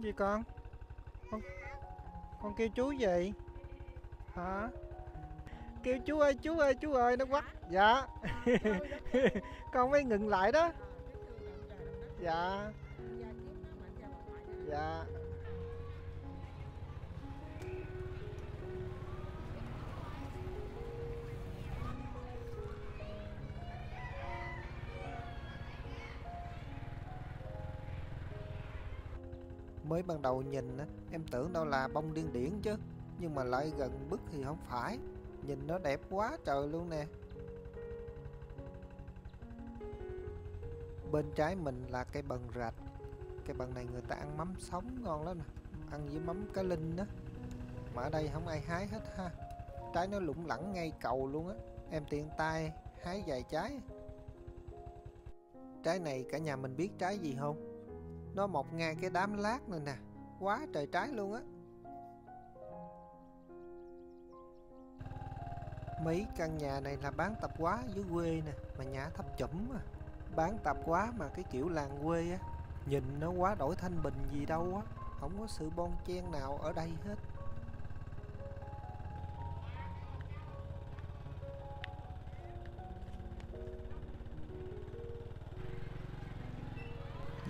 Gì con? Con kêu chú gì? Hả? Kêu chú ơi, chú ơi, chú ơi, nó quắt. Dạ. Con mới ngừng lại đó. Dạ. Dạ. Mới ban đầu nhìn em tưởng đâu là bông điên điển chứ, nhưng mà lại gần bức thì không phải. Nhìn nó đẹp quá trời luôn nè. Bên trái mình là cây bần rạch. Cây bần này người ta ăn mắm sống ngon lắm nè. Ăn với mắm cá linh đó. Mà ở đây không ai hái hết ha. Trái nó lủng lẳng ngay cầu luôn á. Em tiện tay hái vài trái. Trái này cả nhà mình biết trái gì không? Nó mọc ngay cái đám lát này nè. Quá trời trái luôn á. Mấy căn nhà này là bán tạp hóa dưới quê nè. Mà nhà thấp chủm à. Bán tạp hóa mà cái kiểu làng quê á. Nhìn nó quá đổi thanh bình gì đâu á. Không có sự bon chen nào ở đây hết.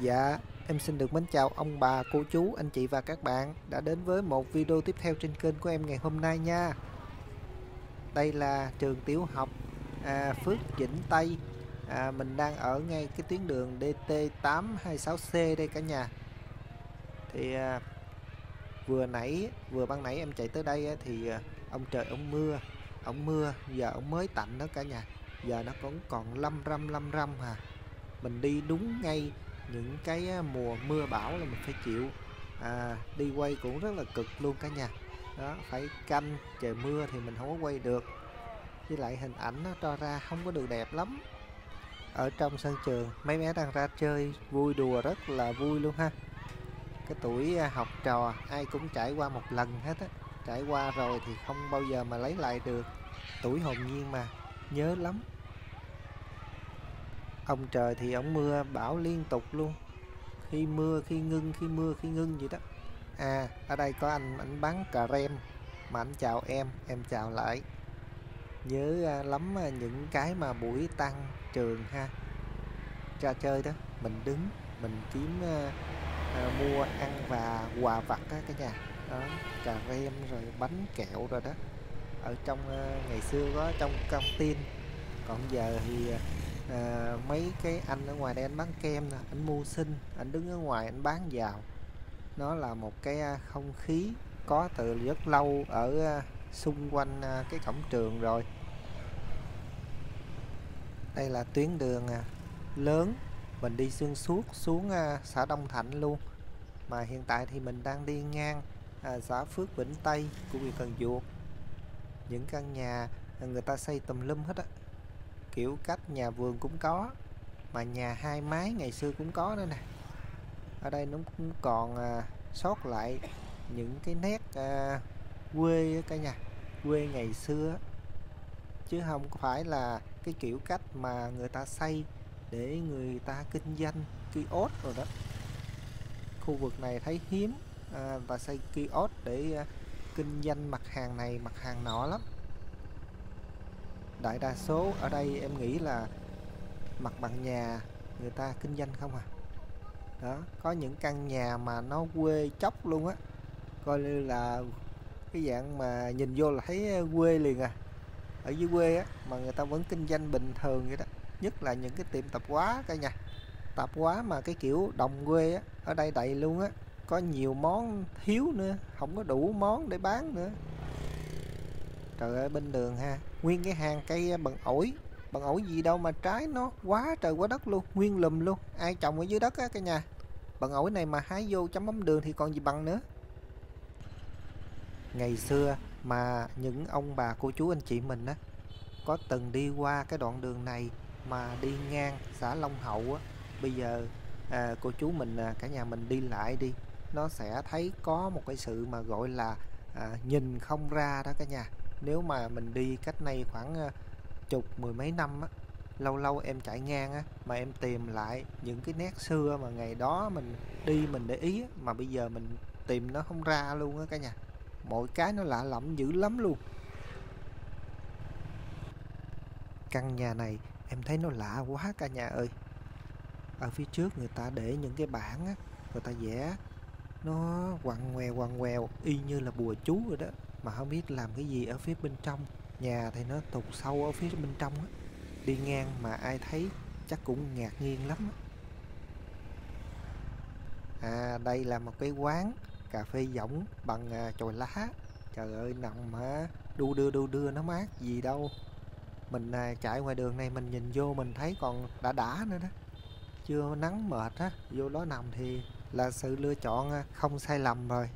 Dạ, em xin được mến chào ông bà, cô chú, anh chị và các bạn đã đến với một video tiếp theo trên kênh của em ngày hôm nay nha. Đây là trường tiểu học Phước Vĩnh Tây. Mình đang ở ngay cái tuyến đường DT826C đây cả nhà. Thì vừa ban nãy em chạy tới đây thì ông trời ông mưa giờ ông mới tạnh đó cả nhà. Giờ nó cũng còn lâm râm à. Mình đi đúng ngay những cái mùa mưa bão là mình phải chịu. Đi quay cũng rất là cực luôn cả nhà đó, phải canh trời mưa thì mình không có quay được, với lại hình ảnh nó cho ra không có được đẹp lắm. Ở trong sân trường mấy bé đang ra chơi vui đùa rất là vui luôn ha. Cái tuổi học trò ai cũng trải qua một lần hết á, trải qua rồi thì không bao giờ mà lấy lại được. Tuổi hồn nhiên mà, nhớ lắm. Ông trời thì ông mưa bão liên tục luôn. Khi mưa khi ngưng, khi mưa khi ngưng vậy đó. À, ở đây có anh bán cà rem. Mà anh chào em chào lại. Nhớ lắm những cái mà buổi tan trường ha. Ra chơi đó, mình đứng, mình kiếm mua ăn và quà vặt đó cả nhà. Đó, cà rem rồi bánh kẹo rồi đó. Ở trong ngày xưa có trong căng tin. Còn giờ thì mấy cái anh ở ngoài đây anh bán kem nè, anh mưu sinh, anh đứng ở ngoài anh bán vào. Nó là một cái không khí có từ rất lâu ở xung quanh cái cổng trường rồi. Đây là tuyến đường lớn, mình đi xuyên suốt xuống xã Đông Thạnh luôn. Mà hiện tại thì mình đang đi ngang xã Phước Vĩnh Tây của huyện Cần Giuộc. Những căn nhà người ta xây tùm lum hết á. Kiểu cách nhà vườn cũng có, mà nhà hai mái ngày xưa cũng có nữa nè. Ở đây nó cũng còn sót lại những cái nét quê cả nhà, quê ngày xưa, chứ không phải là cái kiểu cách mà người ta xây để người ta kinh doanh kiosk rồi đó. Khu vực này thấy hiếm và xây kiosk để kinh doanh mặt hàng này mặt hàng nọ lắm. Đại đa số ở đây em nghĩ là mặt bằng nhà người ta kinh doanh không à. Đó, có những căn nhà mà nó quê chóc luôn á, coi như là cái dạng mà nhìn vô là thấy quê liền à. Ở dưới quê á mà người ta vẫn kinh doanh bình thường vậy đó. Nhất là những cái tiệm tạp hóa cả nhà. Tạp hóa mà cái kiểu đồng quê á, ở đây đầy luôn á. Có nhiều món thiếu nữa, không có đủ món để bán nữa. Trời ơi, bên đường ha, nguyên cái hàng cây bằng ổi gì đâu mà trái nó quá trời quá đất luôn, nguyên lùm luôn. Ai trồng ở dưới đất á cả nhà. Bằng ổi này mà hái vô chấm mắm đường thì còn gì bằng nữa. Ngày xưa mà những ông bà cô chú anh chị mình á có từng đi qua cái đoạn đường này mà đi ngang xã Long Hậu á, bây giờ cô chú mình cả nhà mình đi lại đi, nó sẽ thấy có một cái sự mà gọi là nhìn không ra đó cả nhà. Nếu mà mình đi cách này khoảng chục mười mấy năm á, lâu lâu em chạy ngang á, mà em tìm lại những cái nét xưa mà ngày đó mình đi mình để ý á, mà bây giờ mình tìm nó không ra luôn á cả nhà. Mọi cái nó lạ lẫm dữ lắm luôn. Căn nhà này em thấy nó lạ quá cả nhà ơi. Ở phía trước người ta để những cái bảng á, người ta vẽ nó quằn quèo y như là bùa chú rồi đó, mà không biết làm cái gì ở phía bên trong. Nhà thì nó tụt sâu ở phía bên trong á, đi ngang mà ai thấy chắc cũng ngạc nhiên lắm á. À, đây là một cái quán cà phê võng bằng chồi lá. Trời ơi, nằm mà đu đưa nó mát gì đâu. Mình chạy ngoài đường này mình nhìn vô mình thấy còn đã nữa đó. Chưa nắng mệt á, vô đó nằm thì là sự lựa chọn không sai lầm rồi.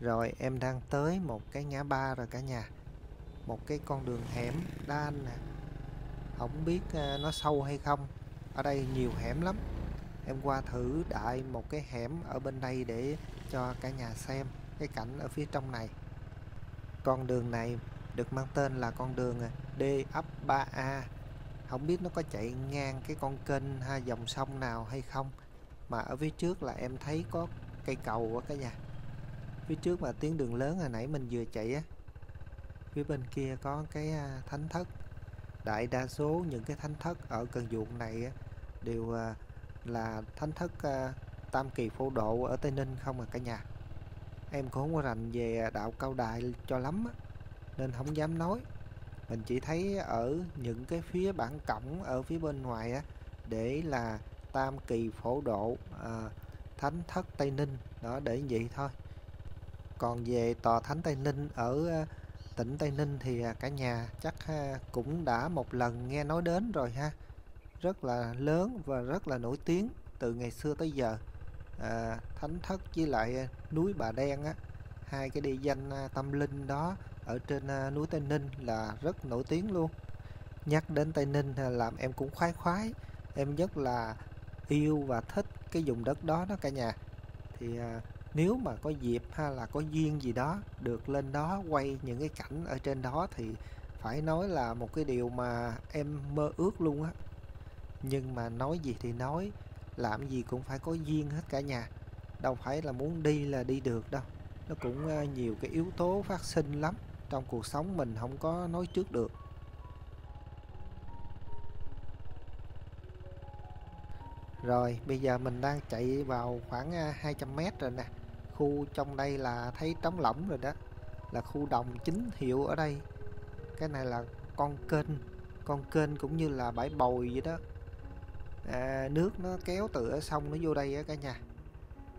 Rồi em đang tới một cái ngã ba rồi cả nhà. Một cái con đường hẻm đan nè. Không biết nó sâu hay không. Ở đây nhiều hẻm lắm. Em qua thử đại một cái hẻm ở bên đây để cho cả nhà xem cái cảnh ở phía trong này. Con đường này được mang tên là con đường D ấp 3A. Không biết nó có chạy ngang cái con kênh hay dòng sông nào hay không. Mà ở phía trước là em thấy có cây cầu ở cả nhà. Phía trước mà tuyến đường lớn hồi nãy mình vừa chạy á, phía bên kia có cái thánh thất. Đại đa số những cái thánh thất ở Cần Giuộc này á, đều là thánh thất Tam Kỳ Phổ Độ ở Tây Ninh không à cả nhà. Em cũng không có rành về đạo Cao Đài cho lắm á, nên không dám nói. Mình chỉ thấy ở những cái phía bản cổng ở phía bên ngoài á, để là Tam Kỳ Phổ Độ Thánh Thất Tây Ninh đó, để vậy thôi. Còn về tòa Thánh Tây Ninh ở tỉnh Tây Ninh thì cả nhà chắc cũng đã một lần nghe nói đến rồi ha. Rất là lớn và rất là nổi tiếng từ ngày xưa tới giờ. Thánh Thất với lại núi Bà Đen á, hai cái địa danh tâm linh đó ở trên núi Tây Ninh là rất nổi tiếng luôn. Nhắc đến Tây Ninh làm em cũng khoái. Em rất là yêu và thích cái vùng đất đó đó cả nhà. Thì nếu mà có dịp hay là có duyên gì đó được lên đó quay những cái cảnh ở trên đó thì phải nói là một cái điều mà em mơ ước luôn á. Nhưng mà nói gì thì nói, làm gì cũng phải có duyên hết cả nhà. Đâu phải là muốn đi là đi được đâu. Nó cũng nhiều cái yếu tố phát sinh lắm. Trong cuộc sống mình không có nói trước được. Rồi bây giờ mình đang chạy vào khoảng 200 m rồi nè. Khu trong đây là thấy trống lỏng rồi đó, là khu đồng chính hiệu ở đây. Cái này là con kênh cũng như là bãi bồi vậy đó. Nước nó kéo từ ở sông nó vô đây á cả nhà.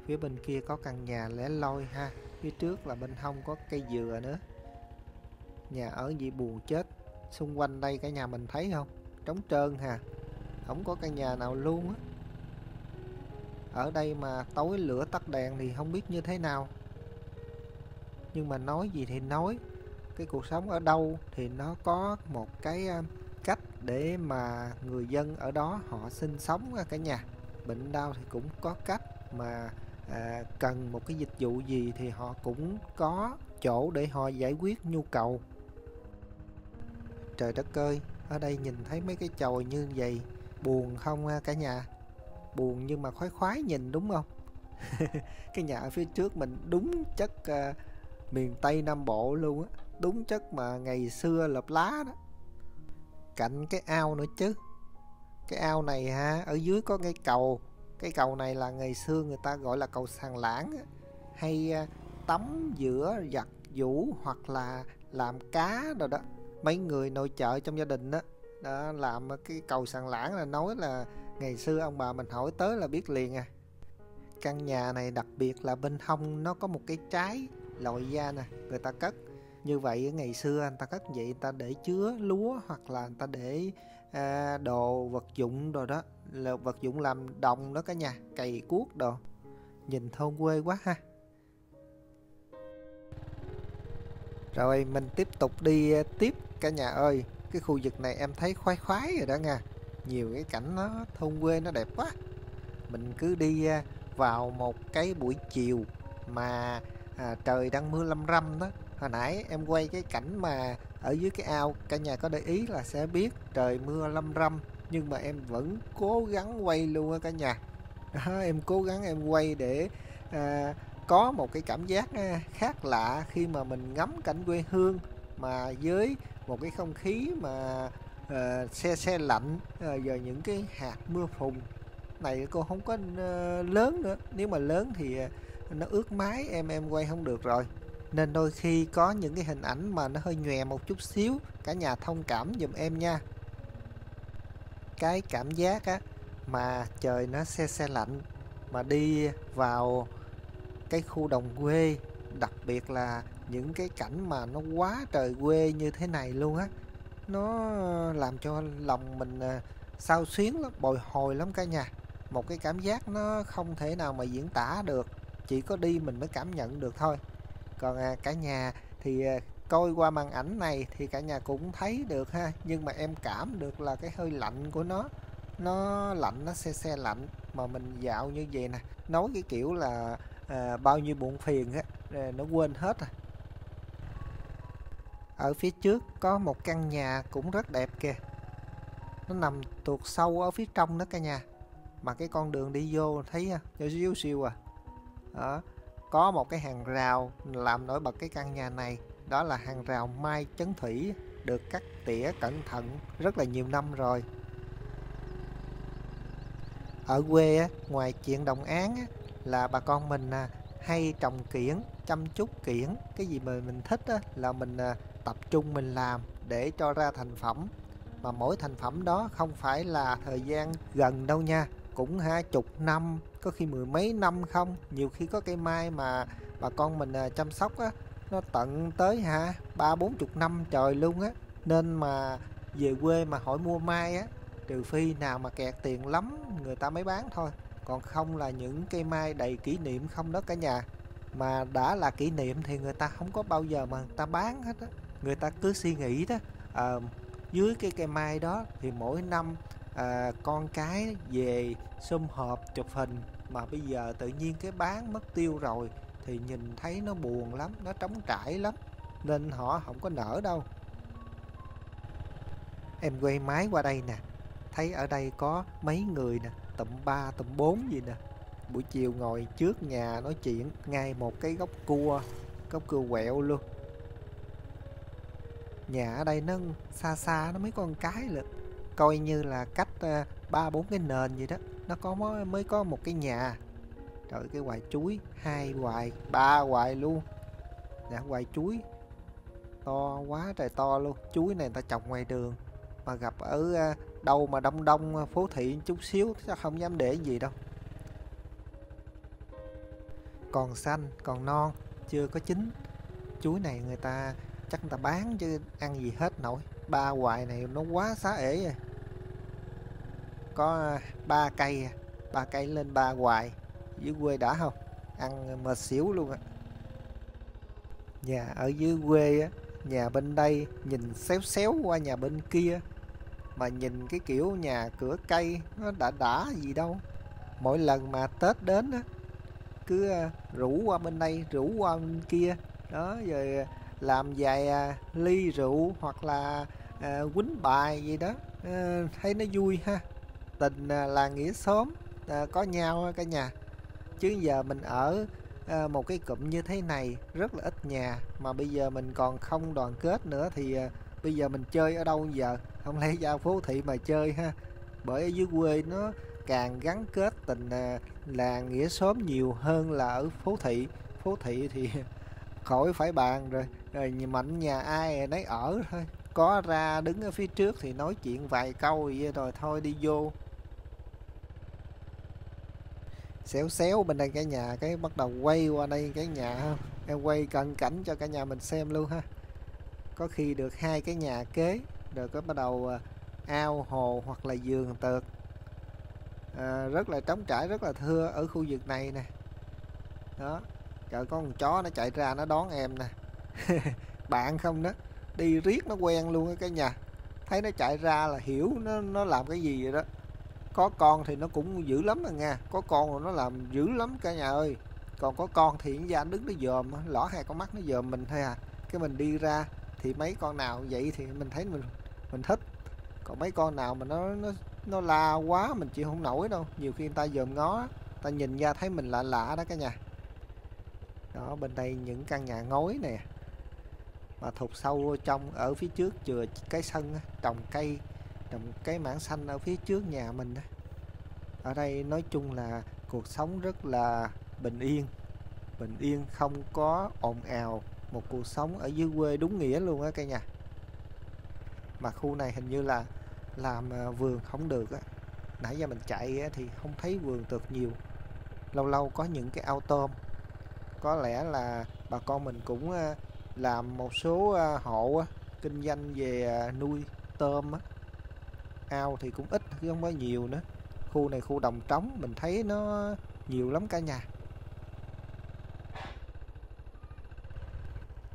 Phía bên kia có căn nhà lẻ loi ha. Phía trước là bên hông có cây dừa nữa. Nhà ở gì buồn chết. Xung quanh đây cả nhà mình thấy không, trống trơn ha, không có căn nhà nào luôn á. Ở đây mà tối lửa tắt đèn thì không biết như thế nào. Nhưng mà nói gì thì nói, cái cuộc sống ở đâu thì nó có một cái cách để mà người dân ở đó họ sinh sống cả nhà. Bệnh đau thì cũng có cách mà cần một cái dịch vụ gì thì họ cũng có chỗ để họ giải quyết nhu cầu. Trời đất ơi, ở đây nhìn thấy mấy cái chòi như vậy buồn không cả nhà? Buồn nhưng mà khoái nhìn đúng không? Cái nhà ở phía trước mình đúng chất miền Tây Nam Bộ luôn á, đúng chất mà ngày xưa lợp lá đó. Cạnh cái ao nữa chứ. Cái ao này ha, ở dưới có cái cầu. Cái cầu này là ngày xưa người ta gọi là cầu Sàn Lãng, hay tắm giữa giặt vũ hoặc là làm cá rồi đó. Mấy người nội trợ trong gia đình đó, đó làm cái cầu Sàn Lãng là nói là ngày xưa ông bà mình hỏi tới là biết liền à. Căn nhà này đặc biệt là bên hông nó có một cái trái lòi ra nè, người ta cất. Như vậy ngày xưa anh ta cất vậy, người ta để chứa lúa hoặc là người ta để đồ vật dụng rồi đó, là vật dụng làm đồng đó cả nhà, cày cuốc đồ. Nhìn thôn quê quá ha. Rồi mình tiếp tục đi tiếp cả nhà ơi. Cái khu vực này em thấy khoái rồi đó nha. Nhiều cái cảnh nó thôn quê nó đẹp quá. Mình cứ đi vào một cái buổi chiều mà trời đang mưa lâm râm đó, Hồi nãy em quay cái cảnh mà ở dưới cái ao, cả nhà có để ý là sẽ biết trời mưa lâm râm, nhưng mà em vẫn cố gắng quay luôn á cả nhà. Đó, em cố gắng em quay để có một cái cảm giác khác lạ khi mà mình ngắm cảnh quê hương mà với một cái không khí mà se lạnh, giờ những cái hạt mưa phùn này cô không có lớn nữa, nếu mà lớn thì nó ướt mái em quay không được rồi, nên đôi khi có những cái hình ảnh mà nó hơi nhòe một chút xíu, cả nhà thông cảm giùm em nha. Cái cảm giác á mà trời nó se lạnh mà đi vào cái khu đồng quê, đặc biệt là những cái cảnh mà nó quá trời quê như thế này luôn á, nó làm cho lòng mình xao xuyến lắm, bồi hồi lắm cả nhà. Một cái cảm giác nó không thể nào mà diễn tả được, chỉ có đi mình mới cảm nhận được thôi. Còn cả nhà thì coi qua màn ảnh này thì cả nhà cũng thấy được ha, nhưng mà em cảm được là cái hơi lạnh của nó lạnh, nó se lạnh. Mà mình dạo như vậy nè, nói cái kiểu là bao nhiêu buồn phiền á nó quên hết rồi. Ở phía trước có một căn nhà cũng rất đẹp kìa, nó nằm tuột sâu ở phía trong đó cả nhà, mà cái con đường đi vô thấy nhỏ xíu xíu à. Đó, có một cái hàng rào làm nổi bật cái căn nhà này, đó là hàng rào mai chấn thủy, được cắt tỉa cẩn thận rất là nhiều năm rồi. Ở quê á, ngoài chuyện đồng án á, là bà con mình hay trồng kiểng, chăm chút kiểng, cái gì mà mình thích á, là mình tập trung mình làm để cho ra thành phẩm. Mà mỗi thành phẩm đó không phải là thời gian gần đâu nha, cũng 20 năm, có khi 10 mấy năm không. Nhiều khi có cây mai mà bà con mình chăm sóc á, nó tận tới 30-40 năm trời luôn á. Nên mà về quê mà hỏi mua mai á, trừ phi nào mà kẹt tiền lắm người ta mới bán thôi, còn không là những cây mai đầy kỷ niệm không đó cả nhà. Mà đã là kỷ niệm thì người ta không có bao giờ mà người ta bán hết á, người ta cứ suy nghĩ đó, dưới cái cây mai đó thì mỗi năm con cái về sum họp chụp hình, mà bây giờ tự nhiên cái bán mất tiêu rồi thì nhìn thấy nó buồn lắm, nó trống trải lắm, nên họ không có nở đâu. Em quay máy qua đây nè, thấy ở đây có mấy người nè, tụm 3 tụm 4 gì nè, buổi chiều ngồi trước nhà nói chuyện ngay một cái gốc cua quẹo luôn. Nhà ở đây nó xa xa nó mấy con cái lận, coi như là cách 3-4 cái nền gì đó nó có mới có một cái nhà. Trời, cái hoài chuối 2 hoài 3 hoài luôn nè, hoài chuối to quá trời to luôn. Chuối này người ta trồng ngoài đường, mà gặp ở đâu mà đông phố thị chút xíu chắc không dám để gì đâu. Còn xanh còn non chưa có chín, chuối này người ta chắc người ta bán chứ ăn gì hết nổi. 3 hoài này nó quá xá ể rồi, có 3 cây, 3 cây lên 3 hoài dưới quê đã không ăn mệt xỉu luôn á. Nhà ở dưới quê á, nhà bên đây nhìn xéo qua nhà bên kia, mà nhìn cái kiểu nhà cửa cây nó đã gì đâu. Mỗi lần mà Tết đến á, cứ rủ qua bên đây rủ qua bên kia đó, rồi làm vài ly rượu hoặc là quýnh bài gì đó, thấy nó vui ha. Tình là nghĩa xóm có nhau cả nhà, chứ giờ mình ở một cái cụm như thế này rất là ít nhà, mà bây giờ mình còn không đoàn kết nữa thì bây giờ mình chơi ở đâu giờ, không lẽ ra phố thị mà chơi ha. Bởi ở dưới quê nó càng gắn kết tình là nghĩa xóm nhiều hơn là ở phố thị. Phố thị thì khỏi phải bàn rồi, mạnh nhà ai nấy ở thôi, có ra đứng ở phía trước thì nói chuyện vài câu rồi thôi đi vô. Xéo bên đây cả nhà, cái bắt đầu quay qua đây cái nhà, em quay cận cảnh cho cả nhà mình xem luôn ha. Có khi được 2 cái nhà kế rồi có bắt đầu ao hồ hoặc là vườn tược, rất là trống trải, rất là thưa ở khu vực này nè. Đó, trời, có con chó nó chạy ra nó đón em nè. Bạn không đó, đi riết nó quen luôn á cả nhà, thấy nó chạy ra là hiểu nó làm cái gì vậy đó. Có con thì nó cũng dữ lắm rồi nha, có con rồi nó làm dữ lắm cả nhà ơi. Còn có con thì da đứng nó dòm, lỏ hai con mắt nó dòm mình thôi à, cái mình đi ra thì mấy con nào vậy thì mình thấy mình thích, còn mấy con nào mà nó la quá mình chịu không nổi đâu. Nhiều khi người ta dòm ngó, ta nhìn ra thấy mình lạ lạ đó cả nhà. Đó, bên đây những căn nhà ngói nè, mà thụt sâu vô trong, ở phía trước chừa cái sân trồng cây, trồng cái mảng xanh ở phía trước nhà mình. Ở đây nói chung là cuộc sống rất là bình yên, không có ồn ào, một cuộc sống ở dưới quê đúng nghĩa luôn á cả nhà. Mà khu này hình như là làm vườn không được á, nãy giờ mình chạy thì không thấy vườn được nhiều, lâu lâu có những cái ao tôm. Có lẽ là bà con mình cũng làm một số hộ kinh doanh về nuôi tôm, ao thì cũng ít chứ không có nhiều nữa. Khu này khu đồng trống mình thấy nó nhiều lắm cả nhà.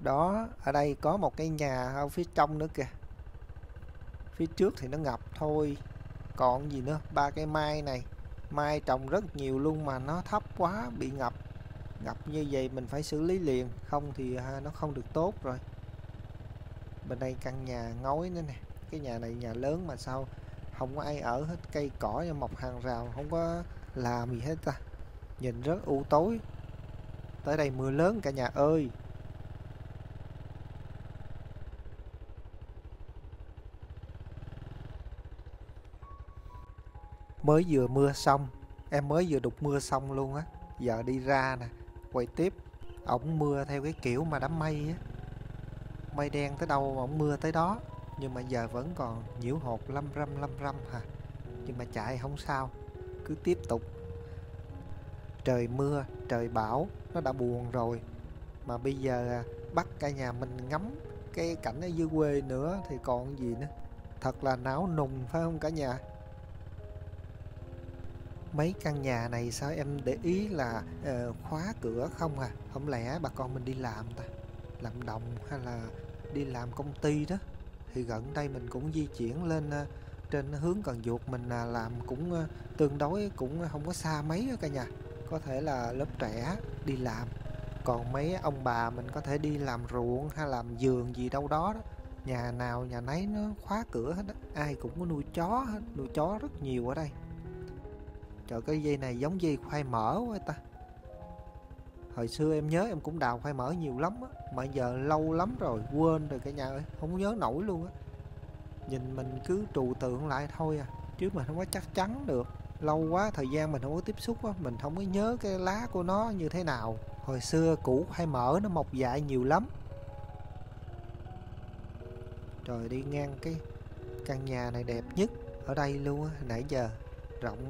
Đó, ở đây có một cái nhà ở phía trong nữa kìa. Phía trước thì nó ngập thôi, còn gì nữa, ba cây mai này, mai trồng rất nhiều luôn mà nó thấp quá bị ngập. Ngập như vậy mình phải xử lý liền, không thì nó không được tốt rồi. Bên đây căn nhà ngói nữa nè, cái nhà này nhà lớn mà sao không có ai ở hết, cây cỏ mọc hàng rào, không có làm gì hết ta, nhìn rất u tối. Tới đây mưa lớn cả nhà ơi. Mới vừa mưa xong, em mới vừa đục mưa xong luôn á, giờ đi ra nè quay tiếp. Ổng mưa theo cái kiểu mà đám mây á, mây đen tới đâu mà ổng mưa tới đó, nhưng mà giờ vẫn còn nhiễu hột lâm râm hả. Nhưng mà chạy không sao, cứ tiếp tục. Trời mưa trời bão nó đã buồn rồi, mà bây giờ bắt cả nhà mình ngắm cái cảnh ở dưới quê nữa thì còn gì nữa, thật là náo nùng phải không cả nhà. Mấy căn nhà này sao em để ý là khóa cửa không à? Không lẽ bà con mình đi làm ta, làm đồng hay là đi làm công ty đó, thì gần đây mình cũng di chuyển lên trên hướng Cần Giuộc mình làm cũng tương đối, cũng không có xa mấy cả nhà. Có thể là lớp trẻ đi làm, còn mấy ông bà mình có thể đi làm ruộng hay làm vườn gì đâu đó, nhà nào nhà nấy nó khóa cửa hết đó. Ai cũng có nuôi chó hết, nuôi chó rất nhiều ở đây. Trời, cái dây này giống dây khoai mỡ quá ta. Hồi xưa em nhớ em cũng đào khoai mỡ nhiều lắm á, mà giờ lâu lắm rồi quên rồi cả nhà ơi, không nhớ nổi luôn á. Nhìn mình cứ trừu tượng lại thôi à, chứ mình không có chắc chắn được. Lâu quá thời gian mình không có tiếp xúc á, mình không có nhớ cái lá của nó như thế nào. Hồi xưa củ khoai mỡ nó mọc dại nhiều lắm. Trời, đi ngang cái căn nhà này đẹp nhất ở đây luôn á, nãy giờ rộng.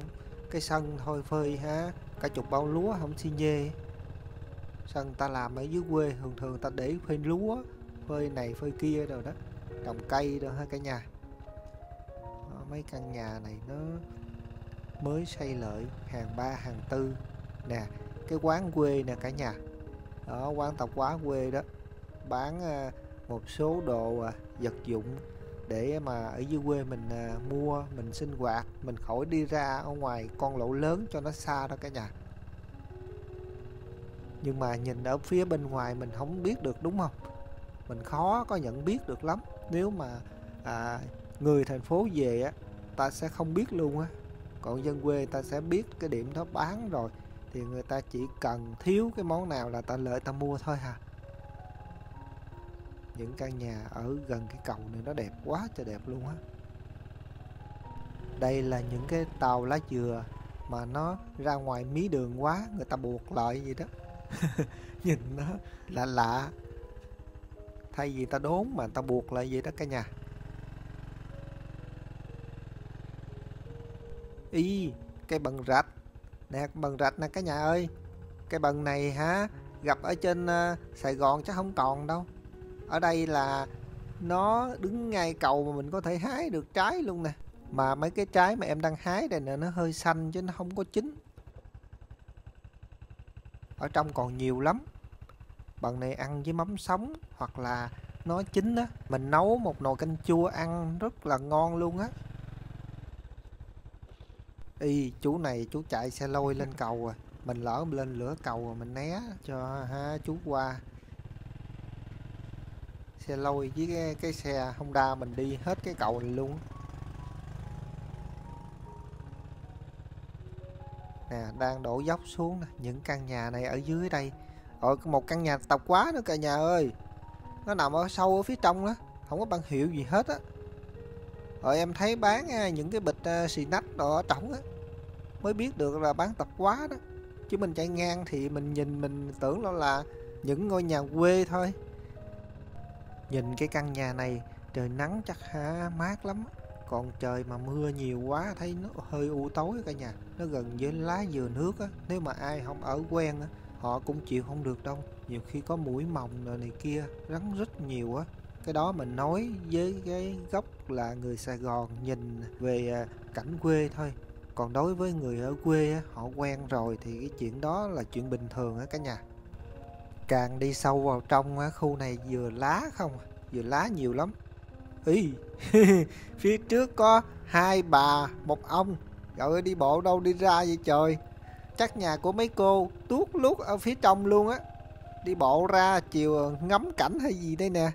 Cái sân thôi phơi ha, cả chục bao lúa không xi nhê. Sân ta làm ở dưới quê thường thường ta để phơi lúa, phơi này phơi kia rồi đó, trồng cây rồi ha cả nhà. Đó, mấy căn nhà này nó mới xây lại, hàng ba hàng tư nè. Cái quán quê nè cả nhà, đó quán tạp hóa quê đó, bán một số đồ vật dụng để mà ở dưới quê mình mua mình sinh hoạt, mình khỏi đi ra ở ngoài con lộ lớn cho nó xa đó cả nhà. Nhưng mà nhìn ở phía bên ngoài mình không biết được đúng không, mình khó có nhận biết được lắm. Nếu mà người thành phố về á, ta sẽ không biết luôn á, còn dân quê ta sẽ biết cái điểm đó bán rồi, thì người ta chỉ cần thiếu cái món nào là ta lợi ta mua thôi hà. Những căn nhà ở gần cái cầu này nó đẹp quá trời đẹp luôn á. Đây là những cái tàu lá dừa mà nó ra ngoài mí đường quá, người ta buộc lại gì đó. Nhìn nó lạ lạ, thay vì ta đốn mà ta buộc lại vậy đó cả nhà. Ý, cây bần rạch nè, bần rạch nè cả nhà ơi. Cây bần này hả, gặp ở trên Sài Gòn chứ không còn đâu. Ở đây là nó đứng ngay cầu mà mình có thể hái được trái luôn nè. Mà mấy cái trái mà em đang hái đây nè, nó hơi xanh chứ nó không có chín. Ở trong còn nhiều lắm. Bằng này ăn với mắm sống hoặc là nó chín á, mình nấu một nồi canh chua ăn rất là ngon luôn á. Ý, chú này chú chạy xe lôi lên cầu rồi, mình lỡ lên lửa cầu rồi mình né cho ha chú qua. xe lôi với cái xe Honda mình đi hết cái cầu này luôn nè. Đang đổ dốc xuống nè. Những căn nhà này ở dưới đây, một căn nhà tập quá nữa cả nhà ơi, nó nằm ở sâu ở phía trong đó, không có bảng hiệu gì hết á. Rồi em thấy bán những cái bịch xì nách đỏ trỏng á, mới biết được là bán tập quá đó, chứ mình chạy ngang thì mình nhìn mình tưởng nó là những ngôi nhà quê thôi. Nhìn cái căn nhà này trời nắng chắc hả, mát lắm. Còn trời mà mưa nhiều quá thấy nó hơi u tối cả nhà, nó gần với lá dừa nước á, nếu mà ai không ở quen á họ cũng chịu không được đâu, nhiều khi có mũi mồng rồi này kia, rắn rít nhiều á. Cái đó mình nói với cái góc là người Sài Gòn nhìn về cảnh quê thôi, còn đối với người ở quê á, họ quen rồi thì cái chuyện đó là chuyện bình thường á cả nhà. Càng đi sâu vào trong á, khu này dừa lá không, dừa lá nhiều lắm. Ý phía trước có hai bà một ông, rồi đi bộ đâu đi ra vậy trời, chắc nhà của mấy cô tuốt lút ở phía trong luôn á, đi bộ ra chiều ngắm cảnh hay gì đây nè.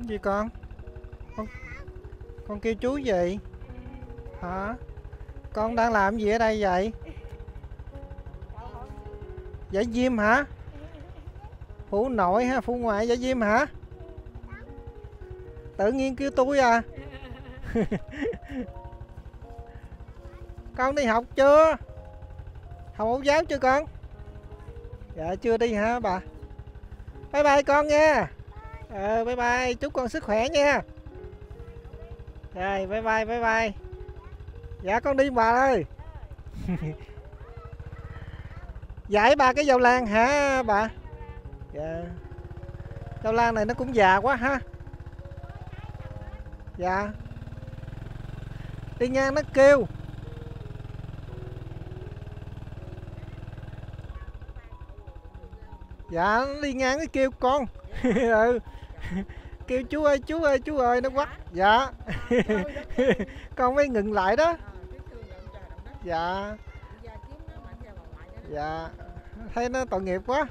Gì con kêu chú gì hả? Con đang làm gì ở đây vậy? Giả diêm hả? Phủ nội hả? Phủ ngoại giả diêm hả? Tự nhiên kêu tôi à? Con đi học chưa? Học mẫu giáo chưa con? Dạ chưa đi hả bà? Bye bye con nha. Bye bye, chúc con sức khỏe nha. Rồi, bye bye. Dạ con đi bà ơi. Dạy bà cái dâu lan hả bà? Dạ. Dâu lan này nó cũng già quá ha. Dạ. Đi ngang nó kêu. Dạ, nó đi ngang nó kêu con. Ừ. Kêu chú ơi nó quắt. Dạ. Con mới ngừng lại đó. Dạ. Dạ. Thấy nó tội nghiệp quá.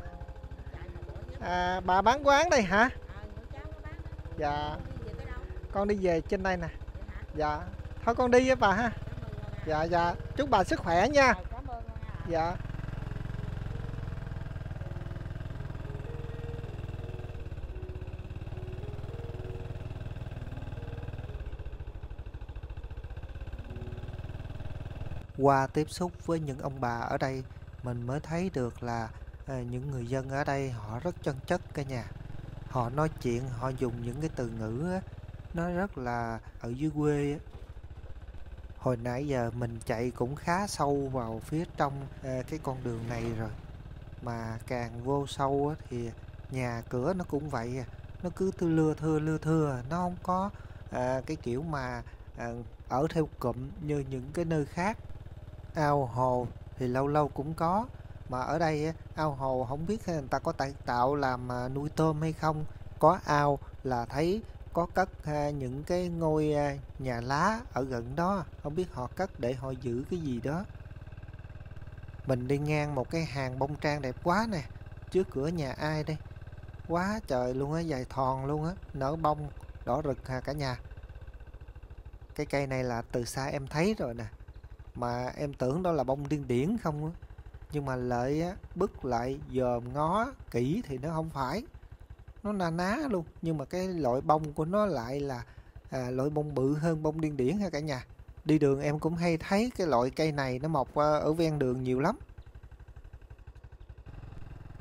À, bà bán quán đây hả? Dạ. Con đi về trên đây nè. Dạ. Thôi con đi với bà ha. Dạ. Chúc bà sức khỏe nha. Dạ. Qua tiếp xúc với những ông bà ở đây mình mới thấy được là những người dân ở đây họ rất chân chất cả nhà. Họ nói chuyện, họ dùng những cái từ ngữ á, nó rất là ở dưới quê á. Hồi nãy giờ mình chạy cũng khá sâu vào phía trong cái con đường này rồi, mà càng vô sâu á, thì nhà cửa nó cũng vậy à. Nó cứ lưa thưa, nó không có cái kiểu mà ở theo cụm như những cái nơi khác. Ao hồ thì lâu lâu cũng có, mà ở đây ao hồ không biết người ta có tạo làm nuôi tôm hay không. Có ao là thấy có cất những cái ngôi nhà lá ở gần đó, không biết họ cất để họ giữ cái gì đó. Mình đi ngang một cái hàng bông trang đẹp quá nè, trước cửa nhà ai đây quá trời luôn á, dài thòn luôn á, nở bông đỏ rực cả nhà. Cái cây này là từ xa em thấy rồi nè, mà em tưởng đó là bông điên điển không á, nhưng mà lại bứt lại dòm ngó kỹ thì nó không phải, nó na ná luôn, nhưng mà cái loại bông của nó lại là loại bông bự hơn bông điên điển ha cả nhà. Đi đường em cũng hay thấy cái loại cây này nó mọc ở ven đường nhiều lắm.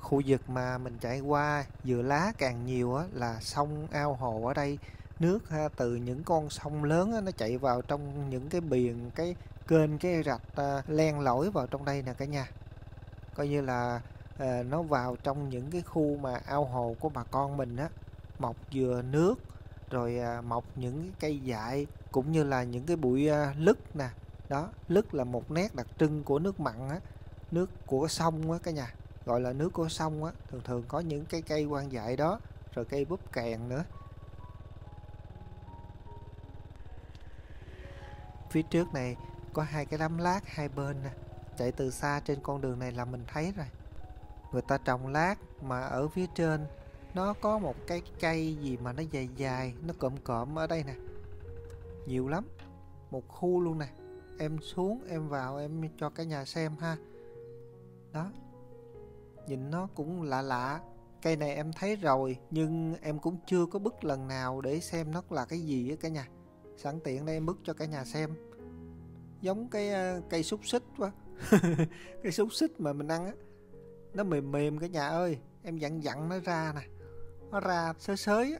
Khu vực mà mình chạy qua dừa lá càng nhiều á, là sông ao hồ ở đây, nước ha, từ những con sông lớn á, nó chạy vào trong những cái biển, cái kênh, cái rạch len lỏi vào trong đây nè cả nhà. Coi như là nó vào trong những cái khu mà ao hồ của bà con mình á, mọc dừa nước rồi mọc những cái cây dại cũng như là những cái bụi lứt nè. Đó, lứt là một nét đặc trưng của nước mặn á, nước của sông á cả nhà, gọi là nước của sông á, thường thường có những cái cây quan dại đó, rồi cây búp kèn nữa. Phía trước này có hai cái đám lát hai bên nè. Chạy từ xa trên con đường này là mình thấy rồi. Người ta trồng lát mà ở phía trên nó có một cái cây gì mà nó dài dài, nó cộm cộm ở đây nè. Nhiều lắm, một khu luôn nè. Em xuống em vào em cho cả nhà xem ha. Đó, nhìn nó cũng lạ lạ. Cây này em thấy rồi nhưng em cũng chưa có bứt lần nào để xem nó là cái gì á cả nhà. Sẵn tiện đây em bứt cho cả nhà xem. Giống cái cây xúc xích quá. Cây xúc xích mà mình ăn á, nó mềm mềm cả nhà ơi. Em dặn dặn nó ra nè, nó ra sới sới á.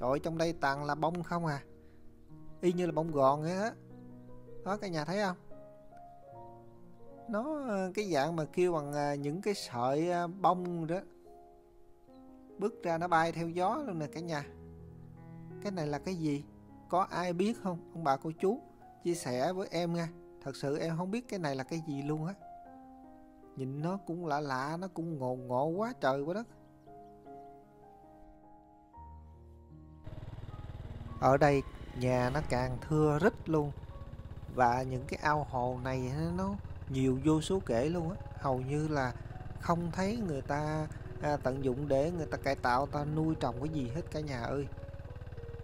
Trời ơi, trong đây toàn là bông không à, y như là bông gòn vậy á. Đó cả nhà thấy không, nó cái dạng mà kêu bằng những cái sợi bông đó, bước ra nó bay theo gió luôn nè cả nhà. Cái này là cái gì, có ai biết không? Ông bà cô chú chia sẻ với em nha. Thật sự em không biết cái này là cái gì luôn á. Nhìn nó cũng lạ lạ, nó cũng ngộ ngộ quá trời quá đất. Ở đây nhà nó càng thưa rít luôn. Và những cái ao hồ này nó nhiều vô số kể luôn á. Hầu như là không thấy người ta tận dụng để người ta cải tạo, ta nuôi trồng cái gì hết cả nhà ơi.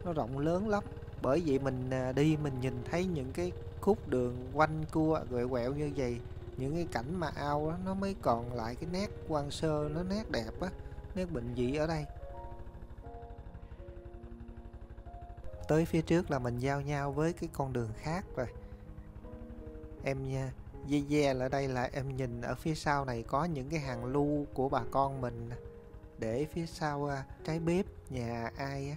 Nó rộng lớn lắm. Bởi vậy mình đi mình nhìn thấy những cái khúc đường quanh cua quẹo quẹo như vậy. Những cái cảnh mà ao đó, nó mới còn lại cái nét hoang sơ, nó nét đẹp á, nét bình dị ở đây. Tới phía trước là mình giao nhau với cái con đường khác rồi. Em nha, dê ở đây là em nhìn ở phía sau này có những cái hàng lu của bà con mình. Để phía sau trái bếp nhà ai á,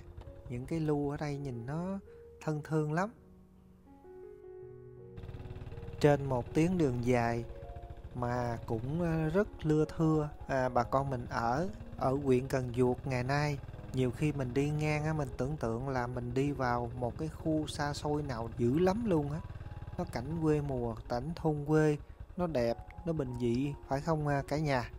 những cái lu ở đây nhìn nó thân thương lắm. Trên một tuyến đường dài mà cũng rất lưa thưa, bà con mình ở huyện Cần Giuộc ngày nay. Nhiều khi mình đi ngang á, mình tưởng tượng là mình đi vào một cái khu xa xôi nào dữ lắm luôn á. Nó cảnh quê mùa, cảnh thôn quê, nó đẹp, nó bình dị, phải không cả nhà?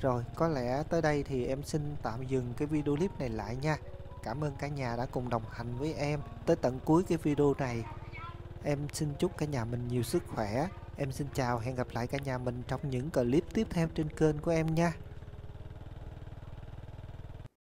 Rồi, có lẽ tới đây thì em xin tạm dừng cái video clip này lại nha. Cảm ơn cả nhà đã cùng đồng hành với em tới tận cuối cái video này. Em xin chúc cả nhà mình nhiều sức khỏe. Em xin chào, hẹn gặp lại cả nhà mình trong những clip tiếp theo trên kênh của em nha.